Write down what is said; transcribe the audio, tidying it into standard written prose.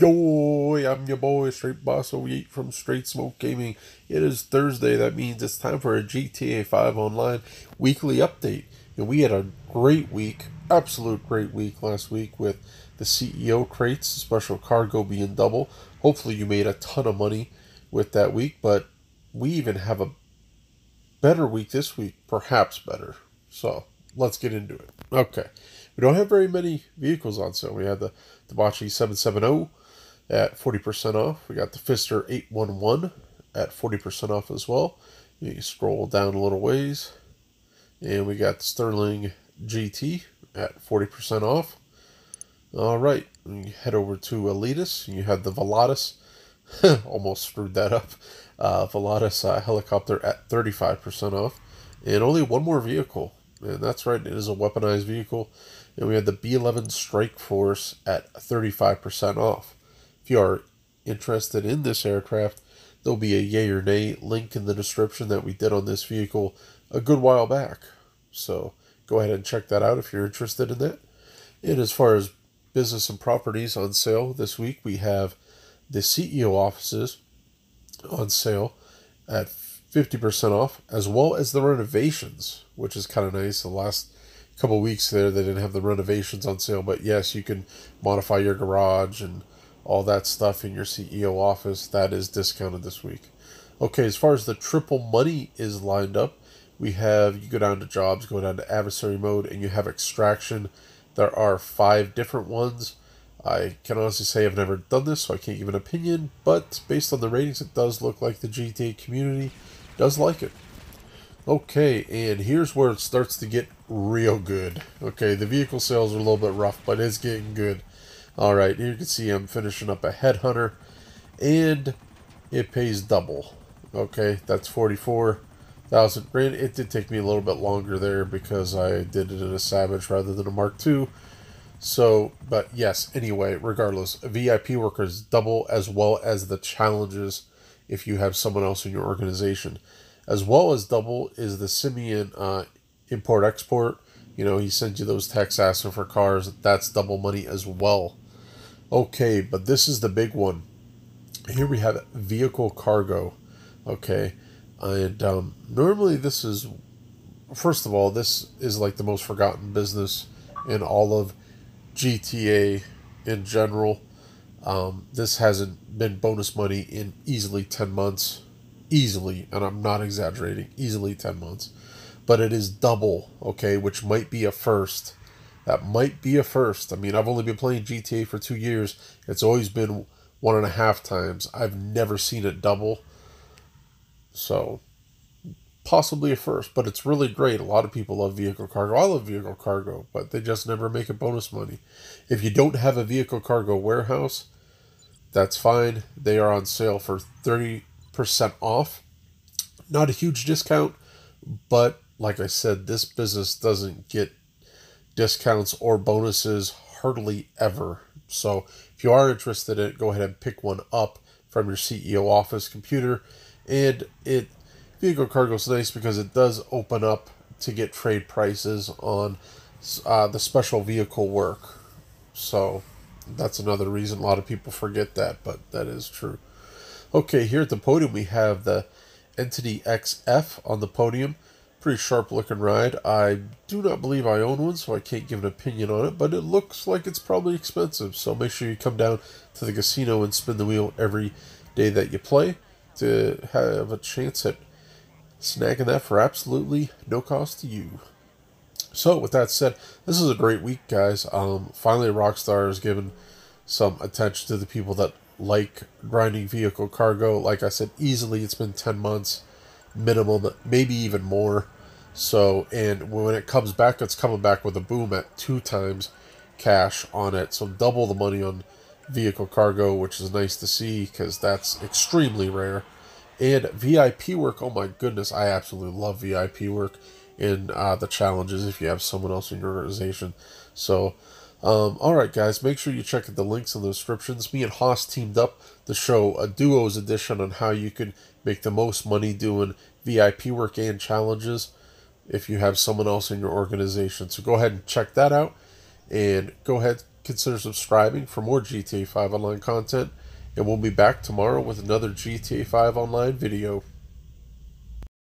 Yo, I'm your boy Straight Boss O8 from Straight Smoke Gaming. It is Thursday, that means it's time for a GTA 5 Online weekly update. And we had a great week, absolute great week last week with the CEO crates, special cargo being double. Hopefully you made a ton of money with that week, but we even have a better week this week, perhaps better. So let's get into it. Okay. We don't have very many vehicles on sale. We had the Dabachi 770 at 40% off. We got the Pfister 811 at 40% off as well. You scroll down a little ways. And we got the Sterling GT at 40% off. All right. You head over to Elitis. You have the Velatus. Almost screwed that up. Velatus helicopter at 35% off. And only one more vehicle. And that's right, it is a weaponized vehicle. And we had the B-11 Strike Force at 35% off. If you are interested in this aircraft, there'll be a yay or nay link in the description that we did on this vehicle a good while back. So go ahead and check that out if you're interested in that. And as far as business and properties on sale this week, we have the CEO offices on sale at 50% off, as well as the renovations, which is kind of nice. The last couple of weeks there, they didn't have the renovations on sale, but yes, you can modify your garage and all that stuff in your CEO office. That is discounted this week. Okay, as far as the triple money is lined up, we have, you go down to jobs, go down to adversary mode, and you have extraction. There are 5 different ones. I can honestly say I've never done this, so I can't give an opinion, but based on the ratings, it does look like the GTA community does like it. Okay, and here's where it starts to get real good. Okay, the vehicle sales are a little bit rough, but it's getting good. Alright, here you can see I'm finishing up a headhunter, and it pays double. Okay, that's $44,000. Granted, it did take me a little bit longer there because I did it in a Savage rather than a Mark II. So, but yes, anyway, regardless, VIP workers double, as well as the challenges if you have someone else in your organization. As well as double is the Simeon import-export. You know, he sends you those texts asking for cars. That's double money as well. Okay, but this is the big one. Here we have vehicle cargo. Okay, and normally this is, first of all, this is like the most forgotten business in all of GTA in general. This hasn't been bonus money in easily 10 months. Easily, and I'm not exaggerating, easily 10 months. But it is double, okay, which might be a first. That might be a first. I mean, I've only been playing GTA for 2 years. It's always been 1.5 times. I've never seen it double. So, possibly a first, but it's really great. A lot of people love vehicle cargo. I love vehicle cargo, but they just never make it bonus money. If you don't have a vehicle cargo warehouse, that's fine. They are on sale for 30% off. Not a huge discount, but like I said, this business doesn't get discounts or bonuses hardly ever. So if you are interested in it, go ahead and pick one up from your CEO office computer. And it vehicle cargo is nice because it does open up to get trade prices on the special vehicle work. So that's another reason a lot of people forget that, but that is true. Okay, here at the podium we have the Entity XF on the podium. Pretty sharp looking ride. I do not believe I own one, so I can't give an opinion on it, but it looks like it's probably expensive. So make sure you come down to the casino and spin the wheel every day that you play to have a chance at snagging that for absolutely no cost to you. So with that said, this is a great week, guys. Finally, Rockstar is giving some attention to the people that like grinding vehicle cargo. Like I said, easily it's been 10 months minimum, maybe even more. So, and when it comes back, it's coming back with a boom at 2 times cash on it. So double the money on vehicle cargo, which is nice to see because that's extremely rare. And VIP work, oh my goodness, I absolutely love VIP work in the challenges if you have someone else in your organization. So, alright guys, make sure you check out the links in the descriptions. Me and Haas teamed up to show a duos edition on how you can make the most money doing VIP work and challenges if you have someone else in your organization. So go ahead and check that out. and go ahead, consider subscribing for more GTA 5 Online content, and we'll be back tomorrow with another GTA 5 Online video.